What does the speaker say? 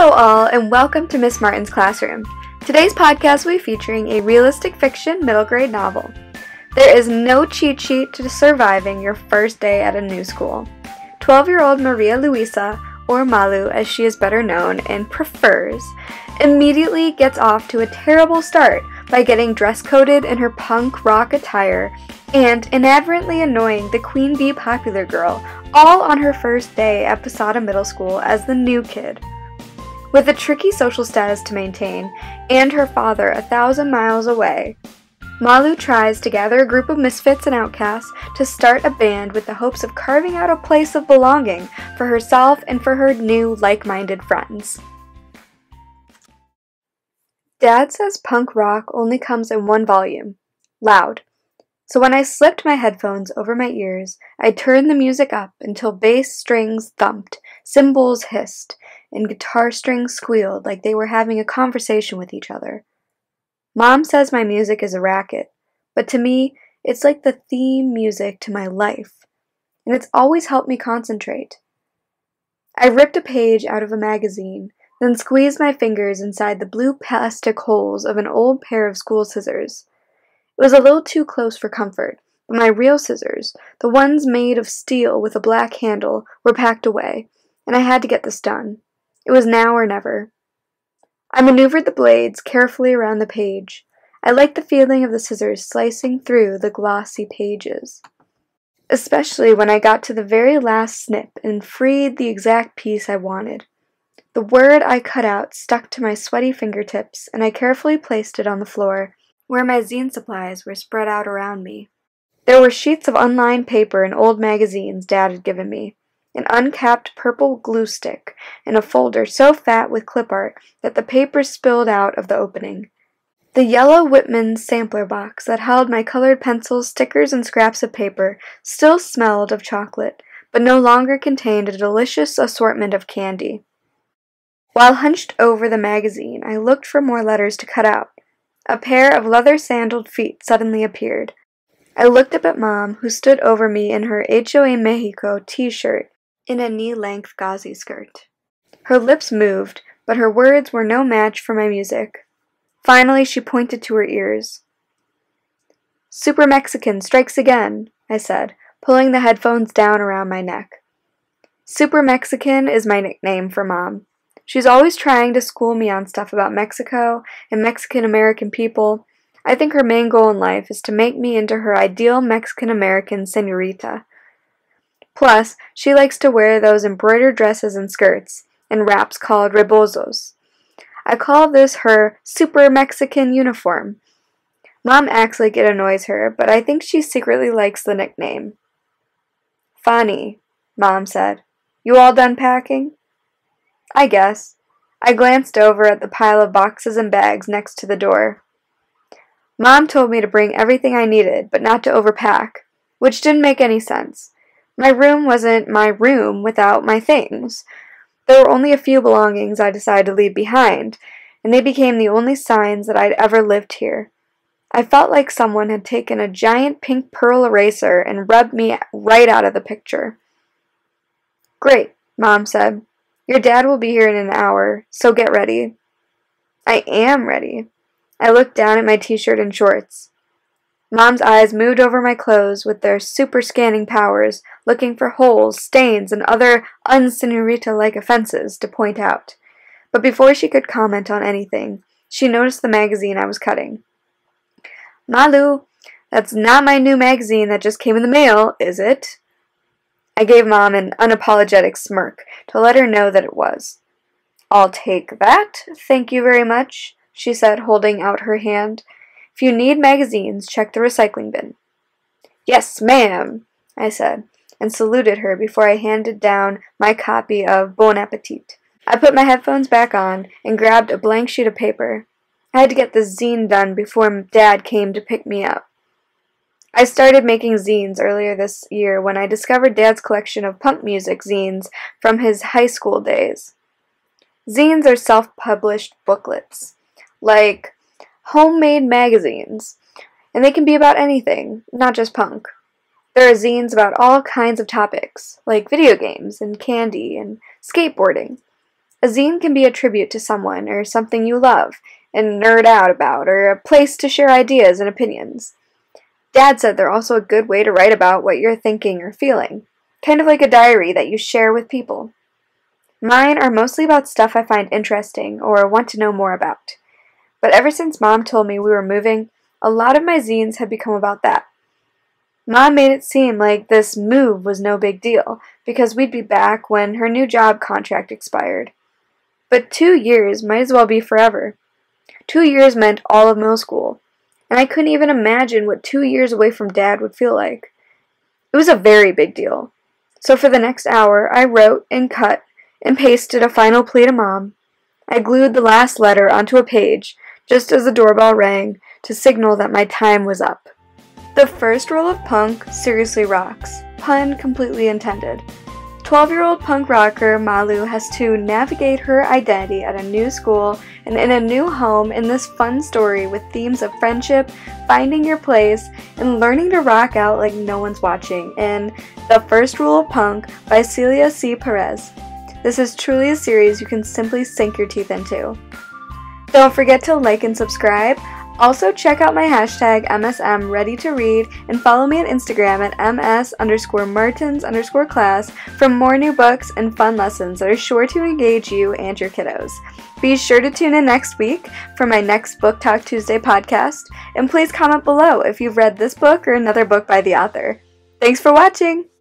Hello all, and welcome to Ms. Martin's classroom. Today's podcast will be featuring a realistic fiction middle grade novel. There is no cheat sheet to surviving your first day at a new school. 12-year-old Maria Luisa, or Malu as she is better known and prefers, immediately gets off to a terrible start by getting dress-coded in her punk rock attire and inadvertently annoying the Queen Bee popular girl all on her first day at Posada Middle School as the new kid. With a tricky social status to maintain and her father 1,000 miles away, Malu tries to gather a group of misfits and outcasts to start a band with the hopes of carving out a place of belonging for herself and for her new like-minded friends. Dad says punk rock only comes in one volume, loud. So when I slipped my headphones over my ears, I turned the music up until bass strings thumped, cymbals hissed, and guitar strings squealed like they were having a conversation with each other. Mom says my music is a racket, but to me, it's like the theme music to my life, and it's always helped me concentrate. I ripped a page out of a magazine, then squeezed my fingers inside the blue plastic holes of an old pair of school scissors. It was a little too close for comfort, but my real scissors, the ones made of steel with a black handle, were packed away, and I had to get this done. It was now or never. I maneuvered the blades carefully around the page. I liked the feeling of the scissors slicing through the glossy pages, especially when I got to the very last snip and freed the exact piece I wanted. The word I cut out stuck to my sweaty fingertips, and I carefully placed it on the floor, where my zine supplies were spread out around me. There were sheets of unlined paper and old magazines Dad had given me, an uncapped purple glue stick, and a folder so fat with clip art that the paper spilled out of the opening. The yellow Whitman's sampler box that held my colored pencils, stickers, and scraps of paper still smelled of chocolate, but no longer contained a delicious assortment of candy. While hunched over the magazine, I looked for more letters to cut out. A pair of leather-sandaled feet suddenly appeared. I looked up at Mom, who stood over me in her HOA Mexico t-shirt in a knee-length gauzy skirt. Her lips moved, but her words were no match for my music. Finally, she pointed to her ears. "Super Mexican strikes again," I said, pulling the headphones down around my neck. Super Mexican is my nickname for Mom. She's always trying to school me on stuff about Mexico and Mexican-American people. I think her main goal in life is to make me into her ideal Mexican-American señorita. Plus, she likes to wear those embroidered dresses and skirts, and wraps called rebozos. I call this her Super Mexican uniform. Mom acts like it annoys her, but I think she secretly likes the nickname. "Fani," Mom said. "You all done packing?" "I guess." I glanced over at the pile of boxes and bags next to the door. Mom told me to bring everything I needed, but not to overpack, which didn't make any sense. My room wasn't my room without my things. There were only a few belongings I decided to leave behind, and they became the only signs that I'd ever lived here. I felt like someone had taken a giant pink pearl eraser and rubbed me right out of the picture. "Great," Mom said. "Your dad will be here in an hour, so get ready." I am ready. I looked down at my t-shirt and shorts. Mom's eyes moved over my clothes with their super-scanning powers, looking for holes, stains, and other un-senorita-like offenses to point out. But before she could comment on anything, she noticed the magazine I was cutting. "Malu, that's not my new magazine that just came in the mail, is it?" I gave Mom an unapologetic smirk to let her know that it was. "I'll take that, thank you very much," she said, holding out her hand. "If you need magazines, check the recycling bin." "Yes, ma'am," I said, and saluted her before I handed down my copy of Bon Appetit. I put my headphones back on and grabbed a blank sheet of paper. I had to get this zine done before Dad came to pick me up. I started making zines earlier this year when I discovered Dad's collection of punk music zines from his high school days. Zines are self-published booklets, like homemade magazines, and they can be about anything, not just punk. There are zines about all kinds of topics, like video games and candy and skateboarding. A zine can be a tribute to someone or something you love and nerd out about, or a place to share ideas and opinions. Dad said they're also a good way to write about what you're thinking or feeling, kind of like a diary that you share with people. Mine are mostly about stuff I find interesting or want to know more about. But ever since Mom told me we were moving, a lot of my zines have become about that. Mom made it seem like this move was no big deal, because we'd be back when her new job contract expired. But 2 years might as well be forever. 2 years meant all of middle school, and I couldn't even imagine what 2 years away from Dad would feel like. It was a very big deal. So for the next hour, I wrote and cut and pasted a final plea to Mom. I glued the last letter onto a page, just as the doorbell rang, to signal that my time was up. The First Rule of Punk seriously rocks, pun completely intended. 12-year-old punk rocker Malu has to navigate her identity at a new school and in a new home in this fun story with themes of friendship, finding your place, and learning to rock out like no one's watching in The First Rule of Punk by Celia C. Pérez. This is truly a series you can simply sink your teeth into. Don't forget to like and subscribe. Also check out my hashtag MSMReadyToRead and follow me on Instagram at ms_martins_class for more new books and fun lessons that are sure to engage you and your kiddos. Be sure to tune in next week for my next Book Talk Tuesday podcast, and please comment below if you've read this book or another book by the author. Thanks for watching!